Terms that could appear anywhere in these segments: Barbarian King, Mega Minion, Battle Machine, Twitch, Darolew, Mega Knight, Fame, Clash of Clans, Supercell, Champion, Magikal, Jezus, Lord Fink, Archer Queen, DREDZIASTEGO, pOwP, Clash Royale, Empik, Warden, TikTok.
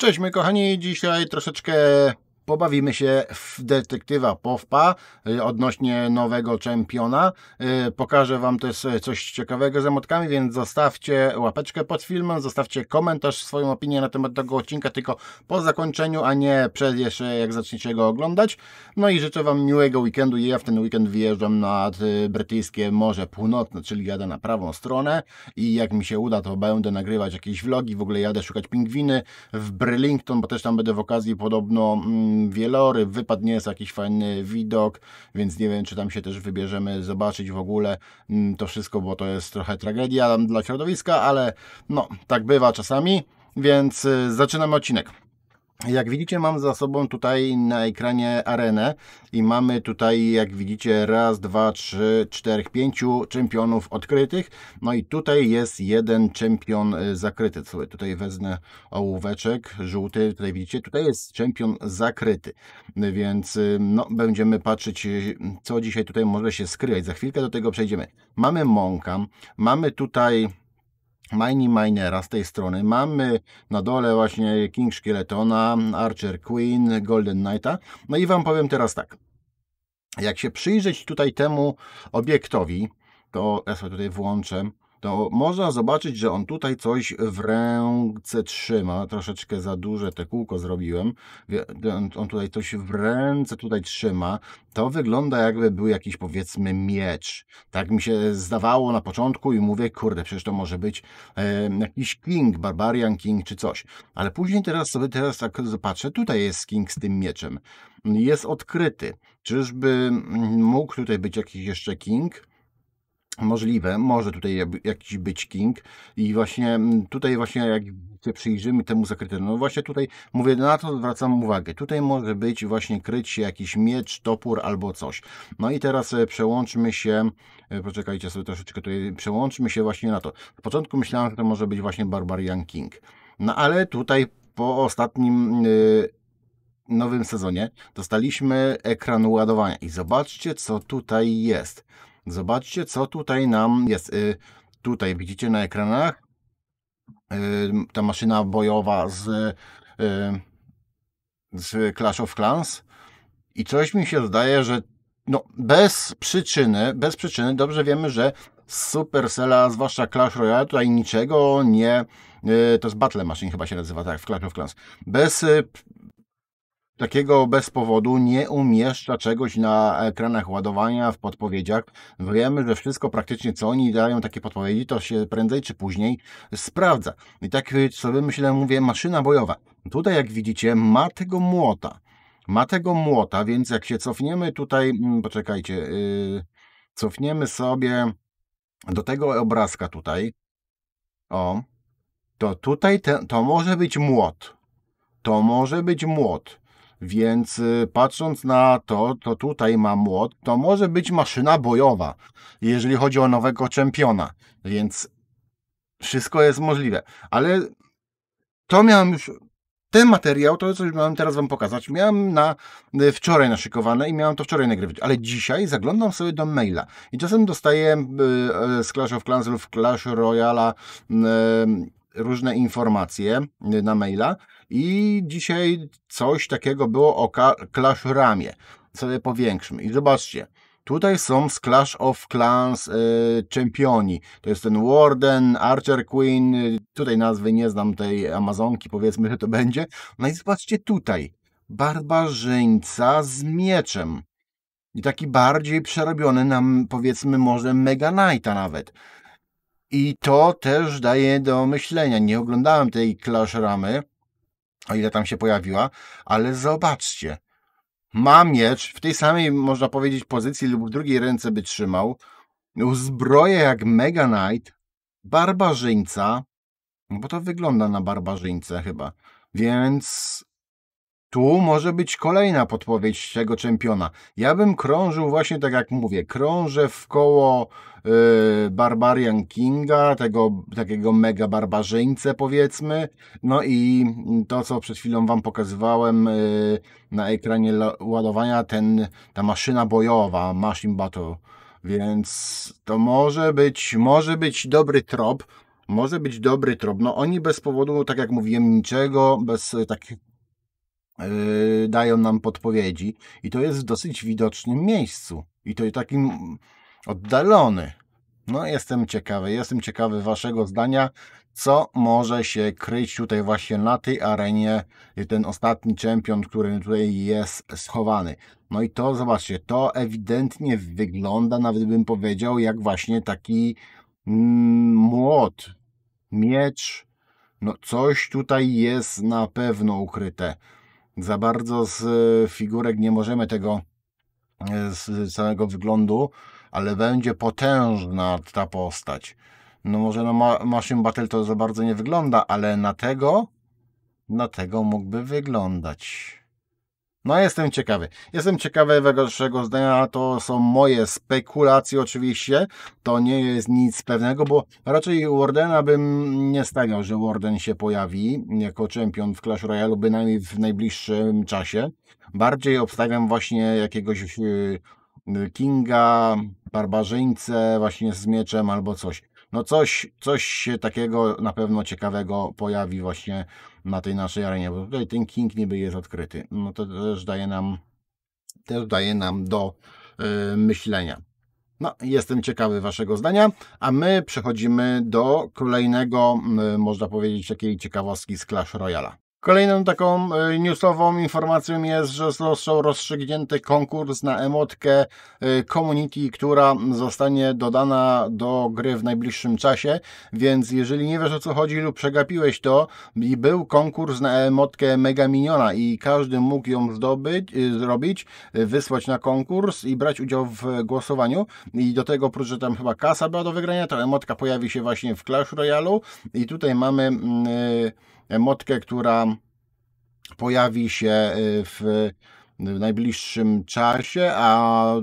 Cześć moi kochani, dzisiaj troszeczkę pobawimy się w detektywa Powpa odnośnie nowego czempiona. Pokażę wam też coś ciekawego z emotkami, więc zostawcie łapeczkę pod filmem, zostawcie komentarz, swoją opinię na temat tego odcinka, tylko po zakończeniu, a nie przed jeszcze jak zaczniecie go oglądać. No i życzę wam miłego weekendu. Ja w ten weekend wyjeżdżam nad brytyjskie Morze Północne, czyli jadę na prawą stronę i jak mi się uda, to będę nagrywać jakieś vlogi, w ogóle jadę szukać pingwiny w Burlington, bo też tam będę w okazji podobno wieloryb, wypadnie, jest jakiś fajny widok, więc nie wiem, czy tam się też wybierzemy zobaczyć w ogóle to wszystko, bo to jest trochę tragedia dla środowiska, ale no, tak bywa czasami, więc zaczynamy odcinek. Jak widzicie, mam za sobą tutaj na ekranie arenę i mamy tutaj, jak widzicie, raz, dwa, trzy, czterech, pięciu czempionów odkrytych. No i tutaj jest jeden czempion zakryty. Tutaj wezmę ołóweczek żółty, tutaj widzicie, tutaj jest czempion zakryty. Więc no, będziemy patrzeć, co dzisiaj tutaj może się skrywać. Za chwilkę do tego przejdziemy. Mamy Monka, mamy tutaj Minera z tej strony, mamy na dole właśnie King Szkieletona, Archer Queen, Golden Knighta. No i wam powiem teraz tak, jak się przyjrzeć tutaj temu obiektowi, to ja sobie tutaj włączę, to można zobaczyć, że on tutaj coś w ręce trzyma. Troszeczkę za duże te kółko zrobiłem. On tutaj coś w ręce tutaj trzyma. To wygląda, jakby był jakiś, powiedzmy, miecz. Tak mi się zdawało na początku i mówię, kurde, przecież to może być jakiś King, Barbarian King czy coś. Ale później teraz tak zobaczę, tutaj jest King z tym mieczem. Jest odkryty. Czyżby mógł tutaj być jakiś jeszcze King? Możliwe, może tutaj jakiś być King i właśnie tutaj właśnie jak się przyjrzymy temu zakrytemu, no właśnie tutaj mówię, na to zwracam uwagę, tutaj może być właśnie kryć się jakiś miecz, topór albo coś. No i teraz przełączmy się, poczekajcie sobie troszeczkę tutaj, przełączmy się właśnie na to. Na początku myślałem, że to może być właśnie Barbarian King, no ale tutaj po ostatnim nowym sezonie dostaliśmy ekran ładowania i zobaczcie, co tutaj jest. Zobaczcie, co tutaj nam jest. Tutaj widzicie na ekranach ta maszyna bojowa z Clash of Clans i coś mi się zdaje, że no, bez przyczyny dobrze wiemy, że z Supercella, zwłaszcza Clash Royale, tutaj niczego nie... to jest Battle Machine chyba się nazywa, tak, w Clash of Clans. Bez powodu nie umieszcza czegoś na ekranach ładowania, w podpowiedziach. Wiemy, że wszystko praktycznie, co oni dają, takie podpowiedzi, to się prędzej czy później sprawdza. I tak sobie myślę, mówię, maszyna bojowa. Tutaj, jak widzicie, ma tego młota. Ma tego młota, więc jak się cofniemy tutaj, poczekajcie, cofniemy sobie do tego obrazka tutaj, o, to tutaj to może być młot. To może być młot. Więc patrząc na to, to tutaj ma młot, to może być maszyna bojowa, jeżeli chodzi o nowego czempiona, więc wszystko jest możliwe. Ale to miałem już, ten materiał, to coś miałem teraz wam pokazać, miałem na wczoraj naszykowane i miałem to wczoraj nagrywać, ale dzisiaj zaglądam sobie do maila i czasem dostaję z Clash of Clans lub Clash Royale różne informacje na maila i dzisiaj coś takiego było o Clash Ramie. Sobie powiększmy i zobaczcie, tutaj są z Clash of Clans czempioni, to jest ten Warden, Archer Queen, tutaj nazwy nie znam, tej Amazonki, powiedzmy, że to będzie. No i zobaczcie tutaj, barbarzyńca z mieczem i taki bardziej przerobiony nam, powiedzmy, może Mega Knighta nawet. I to też daje do myślenia. Nie oglądałem tej Clash Ramy, o ile tam się pojawiła, ale zobaczcie. Ma miecz, w tej samej, można powiedzieć, pozycji lub w drugiej ręce by trzymał. Uzbroję jak Mega Knight, barbarzyńca, bo to wygląda na barbarzyńcę chyba, więc... Tu może być kolejna podpowiedź tego czempiona. Ja bym krążył właśnie tak, jak mówię, krążę w koło Barbarian Kinga, tego takiego mega barbarzyńcę, powiedzmy. No i to, co przed chwilą wam pokazywałem na ekranie ładowania, ta maszyna bojowa, Machine Battle. Więc to może być dobry trop. może być dobry trop. No oni bez powodu, tak jak mówiłem, niczego, bez takich dają nam podpowiedzi i to jest w dosyć widocznym miejscu i to jest takim oddalony. No jestem ciekawy waszego zdania, co może się kryć tutaj właśnie na tej arenie, ten ostatni czempion, który tutaj jest schowany. No i to, zobaczcie, to ewidentnie wygląda, nawet bym powiedział, jak właśnie taki młot, miecz, no coś tutaj jest na pewno ukryte. Za bardzo z figurek nie możemy tego, z całego wyglądu, ale będzie potężna ta postać. No może na Machine Battle to za bardzo nie wygląda, ale na tego mógłby wyglądać. No jestem ciekawy waszego zdania, to są moje spekulacje oczywiście, to nie jest nic pewnego, bo raczej Wardena bym nie stawiał, że Warden się pojawi jako czempion w Clash Royale, bynajmniej w najbliższym czasie. Bardziej obstawiam właśnie jakiegoś Kinga, barbarzyńcę właśnie z mieczem albo coś. No coś się takiego na pewno ciekawego pojawi właśnie na tej naszej arenie, bo tutaj ten King niby jest odkryty. No to też daje nam do myślenia. No, jestem ciekawy waszego zdania, a my przechodzimy do kolejnego, można powiedzieć, takiej ciekawostki z Clash Royale'a. Kolejną taką newsową informacją jest, że został rozstrzygnięty konkurs na emotkę community, która zostanie dodana do gry w najbliższym czasie, więc jeżeli nie wiesz, o co chodzi lub przegapiłeś to, i był konkurs na emotkę Mega Miniona i każdy mógł ją zrobić, wysłać na konkurs i brać udział w głosowaniu i do tego, oprócz, że tam chyba kasa była do wygrania, ta emotka pojawi się właśnie w Clash Royale'u i tutaj mamy emotkę, która pojawi się w najbliższym czasie, a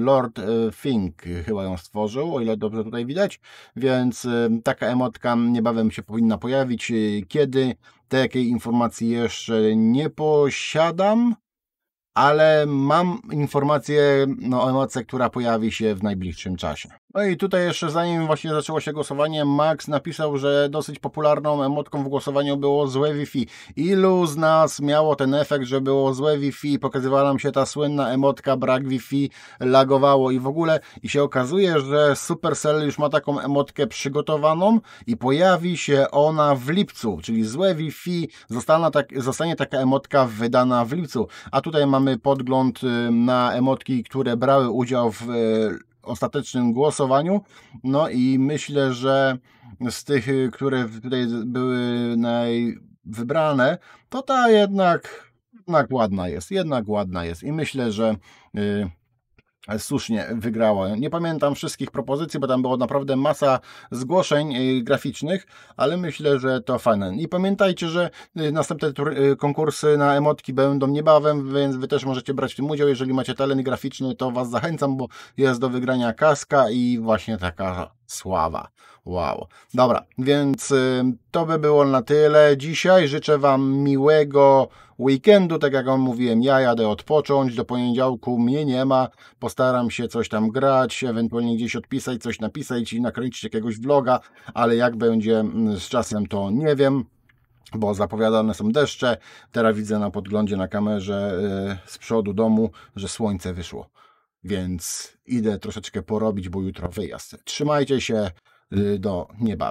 Lord Fink chyba ją stworzył, o ile dobrze tutaj widać, więc taka emotka niebawem się powinna pojawić. Kiedy? Takiej informacji jeszcze nie posiadam, ale mam informację o emocji, która pojawi się w najbliższym czasie. No i tutaj jeszcze zanim właśnie zaczęło się głosowanie, Max napisał, że dosyć popularną emotką w głosowaniu było złe Wi-Fi. Ilu z nas miało ten efekt, że było złe Wi-Fi, pokazywała nam się ta słynna emotka, brak Wi-Fi, lagowało i w ogóle. I się okazuje, że Supercell już ma taką emotkę przygotowaną i pojawi się ona w lipcu, czyli złe Wi-Fi, zostanie taka emotka wydana w lipcu. A tutaj mamy podgląd na emotki, które brały udział w ostatecznym głosowaniu, no i myślę, że z tych, które tutaj były najwybrane, to ta jednak ładna jest, i myślę, że słusznie wygrała. Nie pamiętam wszystkich propozycji, bo tam było naprawdę masa zgłoszeń graficznych, ale myślę, że to fajne. I pamiętajcie, że następne konkursy na emotki będą niebawem, więc wy też możecie brać w tym udział. Jeżeli macie talent graficzny, to was zachęcam, bo jest do wygrania kaska i właśnie taka sława. Wow. Dobra, więc to by było na tyle dzisiaj. Życzę wam miłego weekendu. Tak jak wam mówiłem, ja jadę odpocząć. Do poniedziałku mnie nie ma. Postaram się coś tam grać, ewentualnie gdzieś odpisać, coś napisać i nakręcić jakiegoś vloga, ale jak będzie z czasem, to nie wiem, bo zapowiadane są deszcze. Teraz widzę na podglądzie na kamerze z przodu domu, że słońce wyszło. Więc idę troszeczkę porobić, bo jutro wyjazd. Trzymajcie się, do niebawem.